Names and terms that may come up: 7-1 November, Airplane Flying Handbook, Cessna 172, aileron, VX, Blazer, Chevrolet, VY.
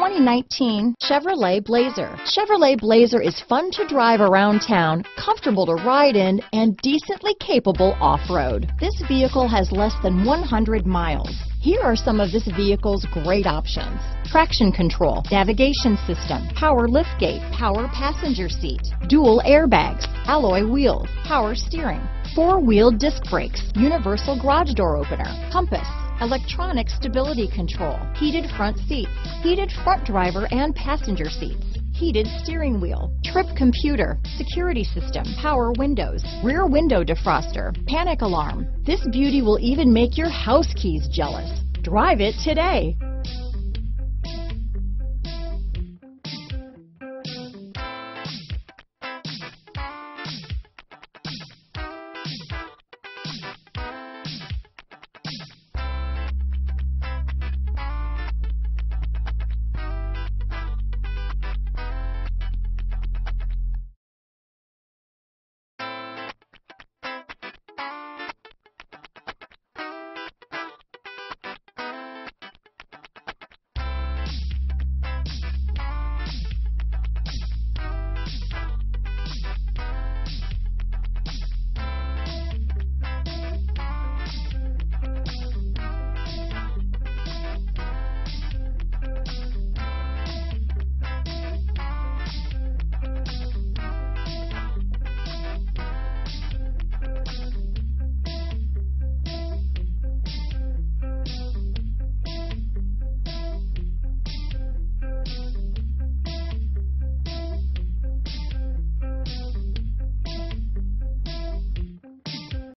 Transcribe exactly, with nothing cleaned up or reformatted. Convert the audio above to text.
twenty nineteen Chevrolet Blazer. Chevrolet Blazer is fun to drive around town, comfortable to ride in, and decently capable off-road. This vehicle has less than one hundred miles. Here are some of this vehicle's great options: traction control, navigation system, power liftgate, power passenger seat, dual airbags, alloy wheels, power steering, four-wheel disc brakes, universal garage door opener, compass, electronic stability control, heated front seats, heated front driver and passenger seats, heated steering wheel, trip computer, security system, power windows, rear window defroster, panic alarm. This beauty will even make your house keys jealous. Drive it today.